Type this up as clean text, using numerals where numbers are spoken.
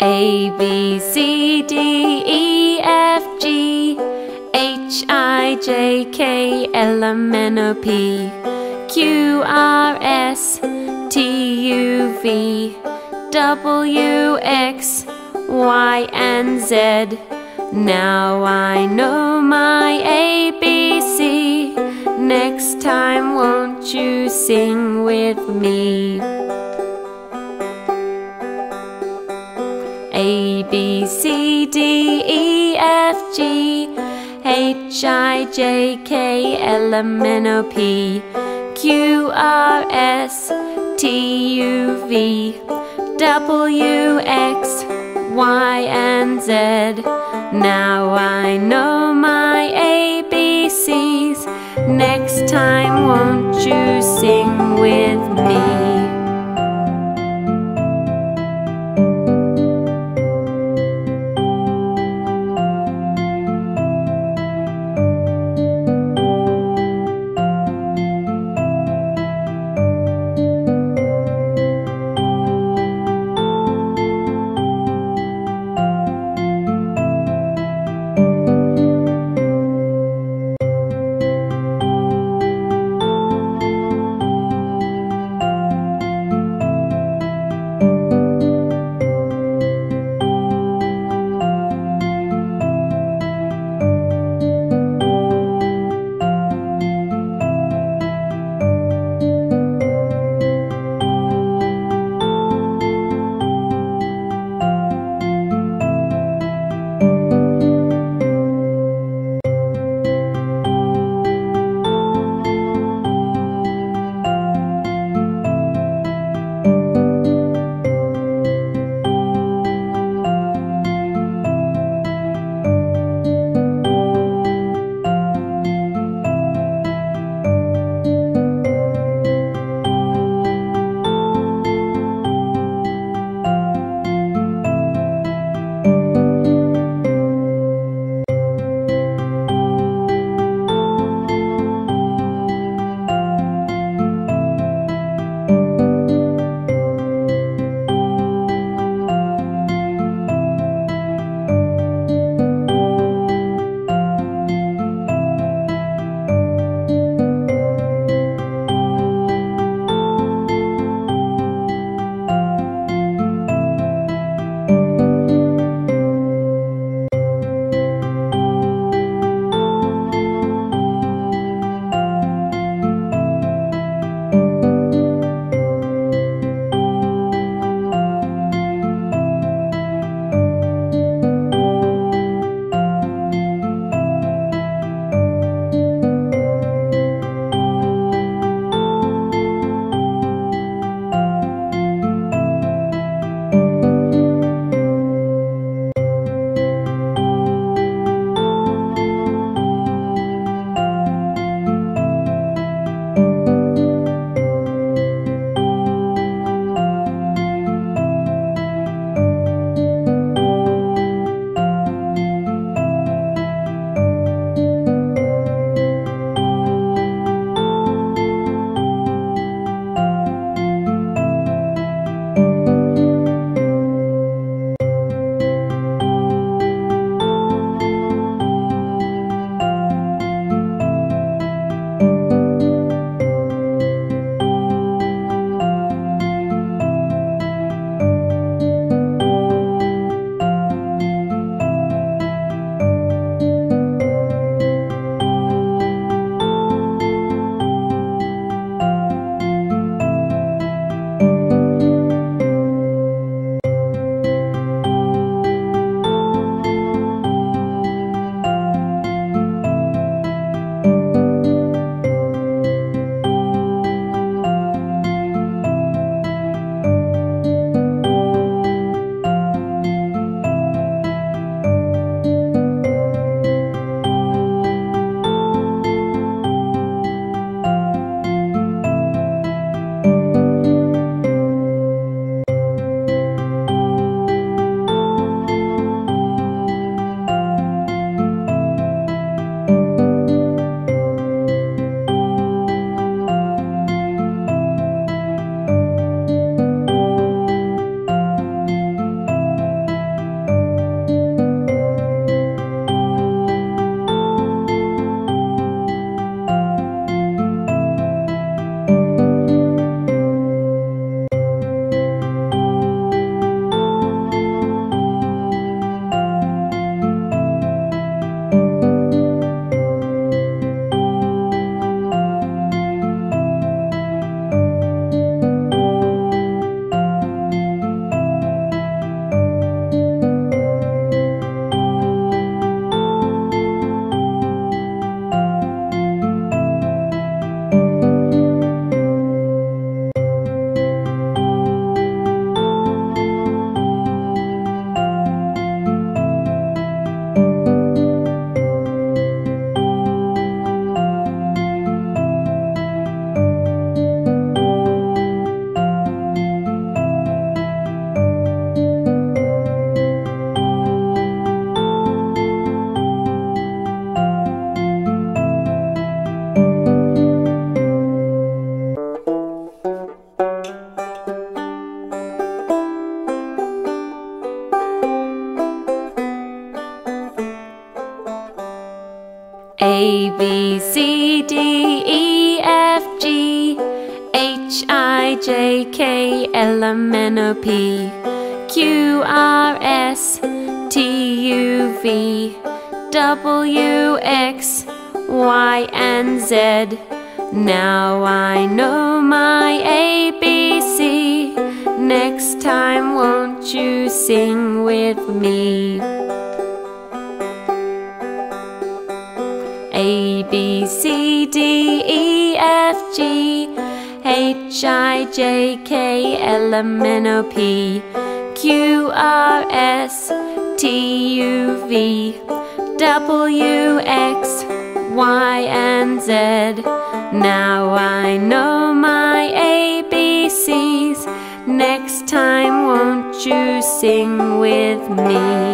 A, B, C, D, E, F, G, H, I, J, K, L, M, N, O, P, Q, R, S, T, U, V, W, X, Y, and Z. Now I know my ABC. Next time won't you sing with me? A, B, C, D, E, F, G, H, I, J, K, L, M, N, O, P, Q, R, S, T, U, V, W, X, Y, and Z. Now I know my ABCs. Next time won't you sing with me? A, B, C, D, E, F, G, H, I, J, K, L, M, N, O, P, Q, R, S, T, U, V, W, X, Y, and Z. Now I know my ABC. Next time won't you sing with me? A, B, C, D, E, F, G, H, I, J, K, L, M, N, O, P, Q, R, S, T, U, V, W, X, Y, and Z. Now I know my ABCs. Next time won't you sing with me?